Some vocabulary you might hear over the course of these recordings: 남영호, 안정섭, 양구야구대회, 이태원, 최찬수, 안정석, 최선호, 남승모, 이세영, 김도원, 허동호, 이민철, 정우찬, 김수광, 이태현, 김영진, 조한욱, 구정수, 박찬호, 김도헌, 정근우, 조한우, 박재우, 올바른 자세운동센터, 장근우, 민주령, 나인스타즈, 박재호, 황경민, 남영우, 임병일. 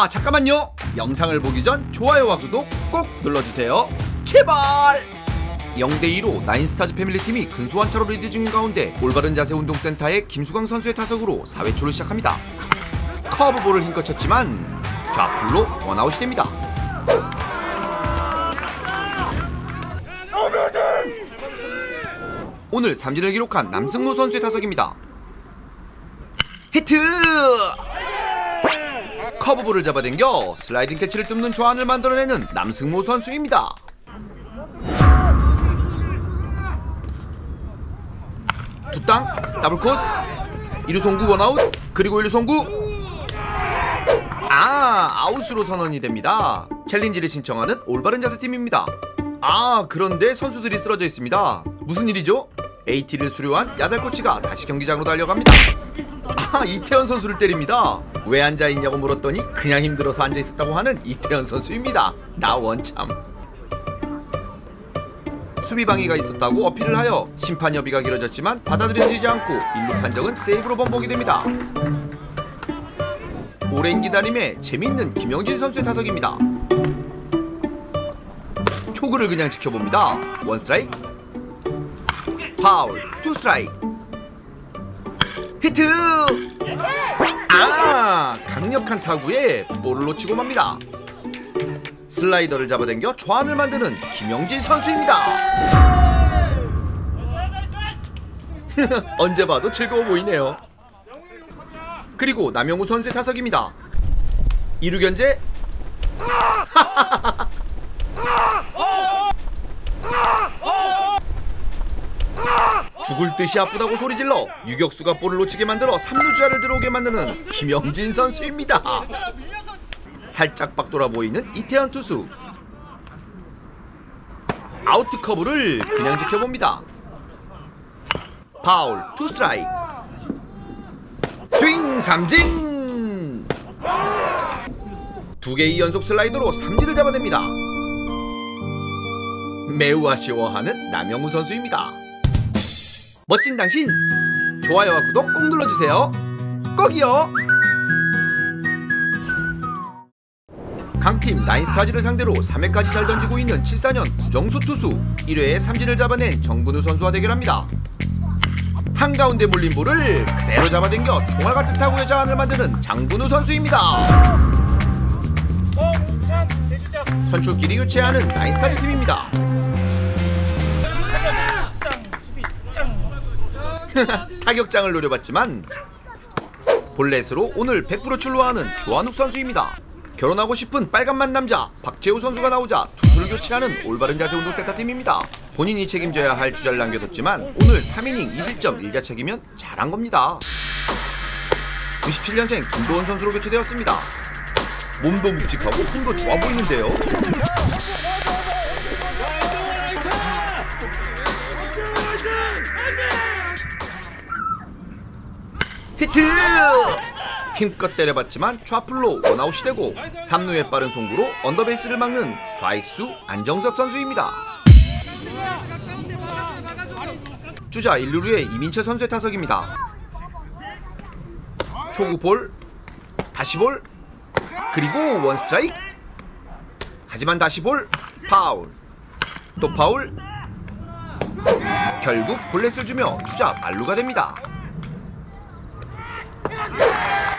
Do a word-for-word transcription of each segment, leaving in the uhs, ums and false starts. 아 잠깐만요. 영상을 보기 전 좋아요와 구독 꼭 눌러주세요. 제발. 영 대 이로 나인스타즈 패밀리팀이 근소한 차로 리드 중인 가운데 올바른 자세운동센터의 김수광 선수의 타석으로 사 회초를 시작합니다. 커브볼을 힘껏 쳤지만 좌풀로 원아웃이 됩니다. 오늘 삼진을 기록한 남승모 선수의 타석입니다. 히트! 커브볼을 잡아당겨 슬라이딩 캐치를 뚫는 조안을 만들어내는 남승모 선수입니다. 두 땅, 더블 코스, 일 루 송구 원아웃, 그리고 일 루 송구. 아, 아웃으로 선언이 됩니다. 챌린지를 신청하는 올바른 자세팀입니다. 아, 그런데 선수들이 쓰러져 있습니다. 무슨 일이죠? 에이티를 수료한 야달코치가 다시 경기장으로 달려갑니다. 아, 이태현 선수를 때립니다. 왜 앉아있냐고 물었더니 그냥 힘들어서 앉아있었다고 하는 이태현 선수입니다. 나 원참. 수비방해가 있었다고 어필을 하여 심판 협의가 길어졌지만 받아들여지지 않고 일 루 판정은 세이브로 번복이 됩니다. 오랜 기다림에 재미있는 김영진 선수의 타석입니다. 초구를 그냥 지켜봅니다. 원 스트라이크, 파울, 투 스트라이크, 히트! 아! 강력한 타구에 볼을 놓치고 맙니다. 슬라이더를 잡아당겨 좌완을 만드는 김영진 선수입니다. 언제 봐도 즐거워 보이네요. 그리고 남영우 선수의 타석입니다. 이 루 견제. 죽을 듯이 아프다고 소리질러 유격수가 볼을 놓치게 만들어 삼 루 주자를 들어오게 만드는 김영진 선수입니다. 살짝 빡돌아 보이는 이태현 투수. 아웃 커브를 그냥 지켜봅니다. 파울, 투 스트라이크. 스윙 삼진! 두 개의 연속 슬라이더로 삼진을 잡아냅니다. 매우 아쉬워하는 남영우 선수입니다. 멋진 당신! 좋아요와 구독 꼭 눌러주세요. 꼭이요! 강팀 나인스타즈를 상대로 삼 회까지 잘 던지고 있는 칠사 년 구정수 투수. 일 회에 삼진을 잡아낸 정근우 선수와 대결합니다. 한가운데 몰린 볼을 그대로 잡아당겨 종알같은 타구의 자안을 만드는 장근우 선수입니다. 선출끼리 교체하는 나인스타즈 팀입니다. 타격장을 노려봤지만 볼넷으로 오늘 백 퍼센트 출루하는 조한욱 선수입니다. 결혼하고 싶은 빨간맛 남자 박재우 선수가 나오자 투수를 교체하는 올바른 자세운동센터 팀입니다. 본인이 책임져야 할 주자를 남겨뒀지만 오늘 삼 이닝 이 실점 일 자책이면 잘한 겁니다. 구십칠 년생 김도헌 선수로 교체되었습니다. 몸도 묵직하고 힘도 좋아 보이는데요. 히트! 힘껏 때려봤지만 좌풀로 원아웃이 되고 삼 루의 빠른 송구로 언더베이스를 막는 좌익수 안정섭 선수입니다. 주자 일 루루의 이민철 선수의 타석입니다. 초구 볼, 다시 볼, 그리고 원 스트라이크. 하지만 다시 볼, 파울, 또 파울. 결국 볼넷을 주며 주자 만루가 됩니다.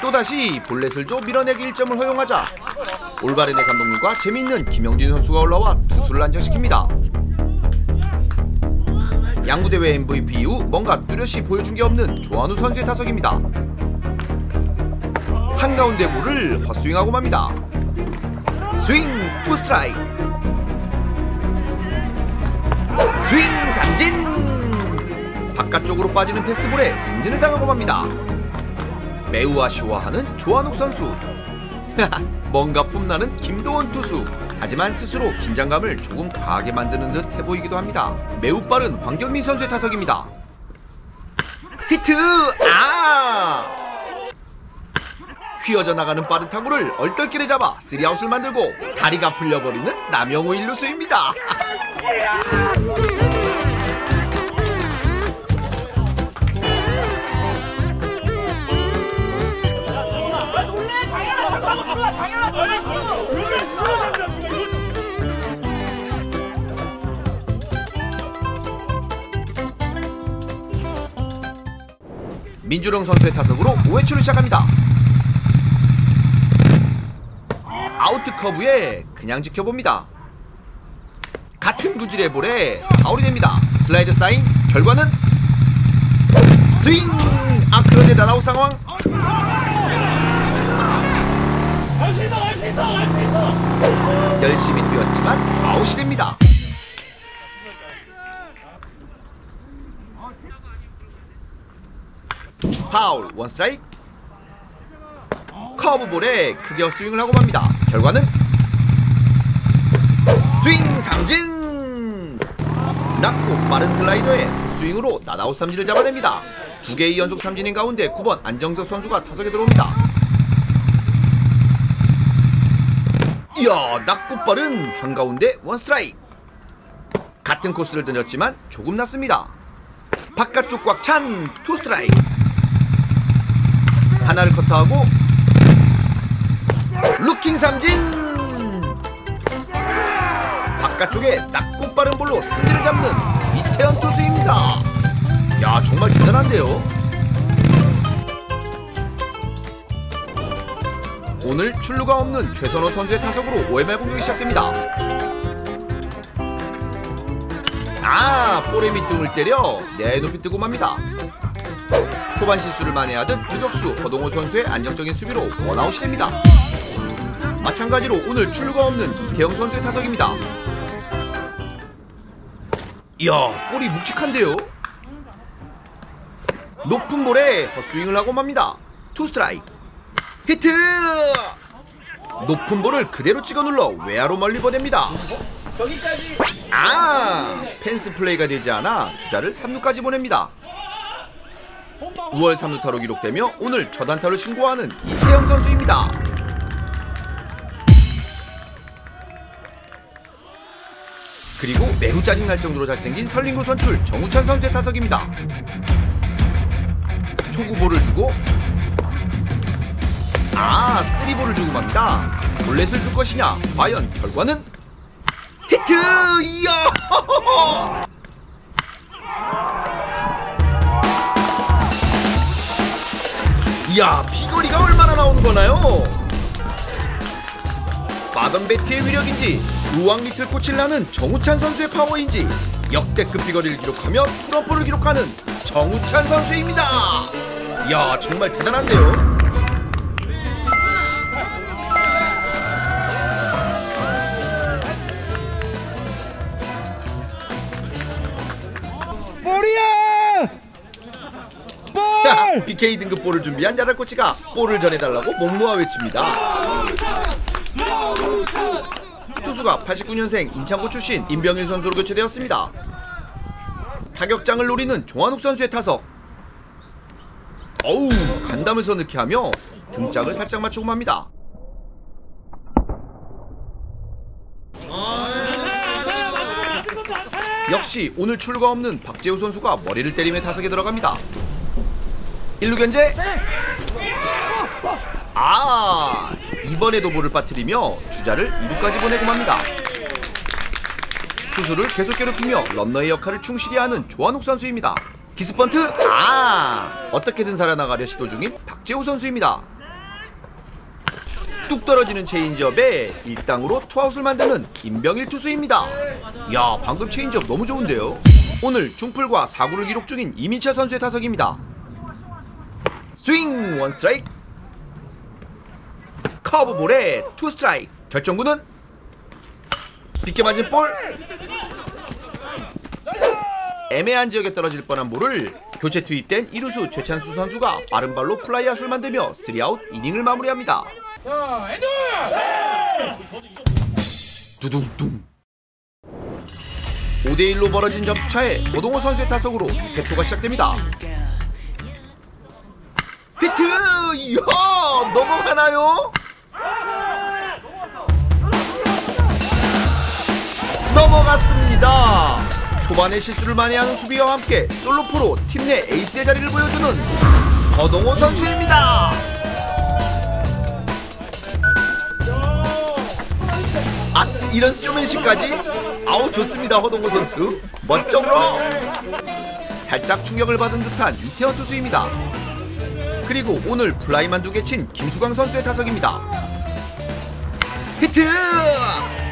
또다시 볼넷을 줘 밀어내기 일 점을 허용하자 올바른의 감독님과 재미있는 김영진 선수가 올라와 투수를 안정시킵니다. 양구대회 엠브이피 이후 뭔가 뚜렷이 보여준 게 없는 조한우 선수의 타석입니다. 한가운데 볼을 헛스윙하고 맙니다. 스윙 투 스트라이크, 스윙 삼진. 바깥쪽으로 빠지는 패스트볼에 삼진을 당하고 맙니다. 매우 아쉬워하는 조한욱 선수. 뭔가 폼나는 김도원 투수. 하지만 스스로 긴장감을 조금 과하게 만드는 듯 해보이기도 합니다. 매우 빠른 황경민 선수의 타석입니다. 히트! 아! 휘어져 나가는 빠른 타구를 얼떨결에 잡아 쓰리아웃을 만들고 다리가 풀려버리는 남영호 일루수입니다. 민주령 선수의 타석으로 오 회초를 시작합니다. 아웃 커브에 그냥 지켜봅니다. 같은 구질의 볼에 아웃이 됩니다. 슬라이드 사인, 결과는 스윙! 아, 그런데 나다웃 상황. 할 수 있어, 할 수 있어, 할 수 있어. 열심히 뛰었지만 아웃이 됩니다. 파울, 원 스트라이크. 커브볼에 크게 스윙을 하고 맙니다. 결과는 스윙 삼진. 낮고 빠른 슬라이더에 스윙으로 낫아웃 삼진을 잡아냅니다. 두 개의 연속 삼진인 가운데 구 번 안정석 선수가 타석에 들어옵니다. 이야, 낮고 빠른 한가운데 원 스트라이크. 같은 코스를 던졌지만 조금 낮습니다. 바깥쪽 꽉 찬 투 스트라이크. 하나를 커트하고 루킹 삼진. 바깥쪽에 낮고 빠른 볼로 삼진을 잡는 이태현 투수입니다. 야, 정말 대단한데요. 오늘 출루가 없는 최선호 선수의 타석으로 오 회 말 공격이 시작됩니다. 아, 볼에 밑둥을 때려 내 높이 뜨고 맙니다. 초반 실수를 만회하듯 유격수 허동호 선수의 안정적인 수비로 원아웃이 됩니다. 마찬가지로 오늘 출루가 없는 이태영 선수의 타석입니다. 이야, 볼이 묵직한데요. 높은 볼에 헛스윙을 하고 맙니다. 투 스트라이크. 히트! 높은 볼을 그대로 찍어 눌러 외야로 멀리 보냅니다. 아, 펜스 플레이가 되지 않아 주자를 삼 루까지 보냅니다. 구 월 삼 루타로 기록되며 오늘 저단타를 신고하는 이세영 선수입니다. 그리고 매우 짜증날 정도로 잘생긴 설린구 선출 정우찬 선수의 타석입니다. 초구볼을 주고 아, 쓰리볼을 주고 맙니다. 볼넷을 줄 것이냐, 과연 결과는 히트! 이야! 이야, 비거리가 얼마나 나오는 거나요? 마던 배트의 위력인지 우왕리틀 꽃을 나는 정우찬 선수의 파워인지 역대급 비거리를 기록하며 트럼프를 기록하는 정우찬 선수입니다. 이야, 정말 대단한데요. 볼이야! 자, 비케이 등급 볼을 준비한 야달 코치가 볼을 전해달라고 목놓아 외칩니다. 투수가 팔십구 년생 인천고 출신 임병일 선수로 교체되었습니다. 타격장을 노리는 조한욱 선수의 타석. 어우, 간담을 서늘케하며 등짝을 살짝 맞추고 맙니다. 역시 오늘 출루가 없는 박재우 선수가 머리를 때리며 타석에 들어갑니다. 일 루 견제. 아, 이번에도 볼을 빠뜨리며 주자를 이 루까지 보내고 맙니다. 투수를 계속 괴롭히며 런너의 역할을 충실히 하는 조한욱 선수입니다. 기습번트. 아, 어떻게든 살아나가려 시도 중인 박재호 선수입니다. 뚝 떨어지는 체인지업에 일당으로 투아웃을 만드는 임병일 투수입니다. 이야, 방금 체인지업 너무 좋은데요. 오늘 중풀과 사구를 기록 중인 이민철 선수의 타석입니다. 스윙 원 스트라이크. 커브볼에 투 스트라이크. 결정구는 빗게 맞은 볼. 애매한 지역에 떨어질 뻔한 볼을 교체 투입된 이루수 최찬수 선수가 빠른 발로 플라이아웃을 만들며 쓰리아웃 이닝을 마무리합니다. 두둥둥. 오 대 일로 벌어진 점수차에 허동호 선수의 타석으로 육 회 초가 시작됩니다. 히트! 이야! 넘어가나요? 넘어갔습니다. 초반에 실수를 만회하는 수비와 함께 솔로포로 팀 내 에이스의 자리를 보여주는 허동호 선수입니다. 아, 이런 쇼맨십까지? 아우, 좋습니다. 허동호 선수 멋져. 살짝 충격을 받은 듯한 이태원 투수입니다. 그리고 오늘 플라이만 두 개 친 김수광 선수의 타석입니다. 히트!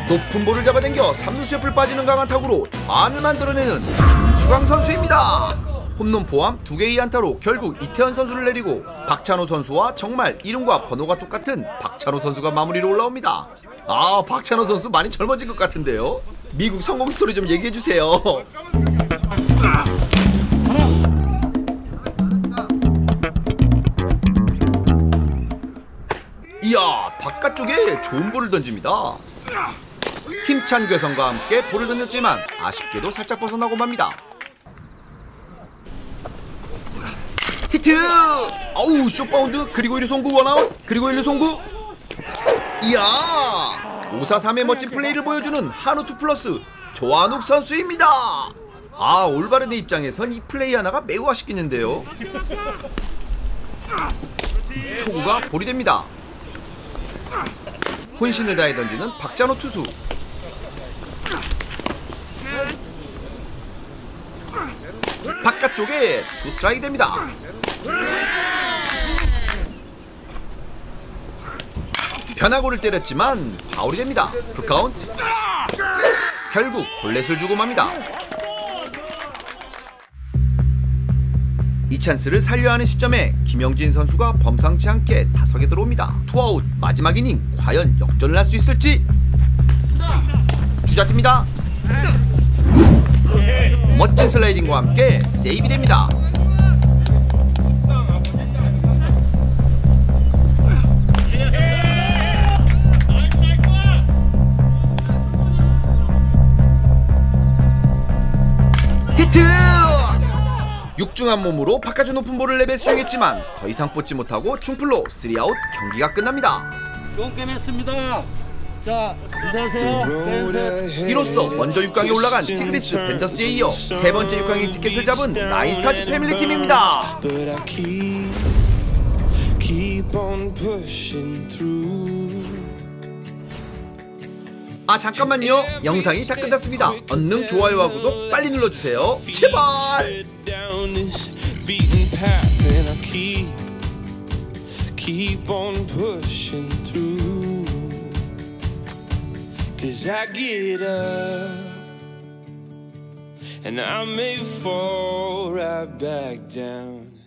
높은 볼을 잡아당겨 삼루수 옆을 빠지는 강한 타구로 좌안을 만들어내는 김수광 선수입니다. 홈런 포함 두 개의 안타로 결국 이태현 선수를 내리고 박찬호 선수와 정말 이름과 번호가 똑같은 박찬호 선수가 마무리로 올라옵니다. 아, 박찬호 선수 많이 젊어진 것 같은데요? 미국 성공 스토리 좀 얘기해주세요. 이야, 바깥쪽에 좋은 볼을 던집니다. 힘찬 괴성과 함께 볼을 던졌지만 아쉽게도 살짝 벗어나고 맙니다. 히트! 어우, 숏바운드. 그리고 일 루 송구 원아웃. 그리고 일 루 송구. 이야, 오 사 삼의 멋진 플레이를 보여주는 한우 투 플러스 조한욱 선수입니다. 아, 올바른 내 입장에선 이 플레이 하나가 매우 아쉽겠는데요. 초구가 볼이 됩니다. 혼신을 다해 던지는 박찬호 투수. 바깥쪽에 투 스트라이크 됩니다. 변화구를 때렸지만 파울이 됩니다. 풀카운트. 결국 볼넷을 주고 맙니다. 이 찬스를 살려야 하는 시점에 김영진 선수가 범상치 않게 타석에 들어옵니다. 투아웃 마지막 이닝 과연 역전을 할 수 있을지. 주자 뜹니다. 멋진 슬라이딩과 함께 세이브 됩니다. 육중한 몸으로 바깥쪽 높은 볼을 내배 스윙했지만 더 이상 뽑지 못하고 충플로 쓰리아웃. 경기가 끝납니다. 좋은 게임 했습니다. 자, 인사하세요. 네. 이로써 먼저 육 강에 올라간 티그리스 벤더스에 이어 세 번째 육 강의 티켓을 잡은 나인스타즈 패밀리 팀입니다. 아, 잠깐만요. 영상이 다 끝났습니다. 얼른 좋아요와 구독 빨리 눌러주세요. 제발. Keep on pushing through. 'Cause I get up and I may fall right back down.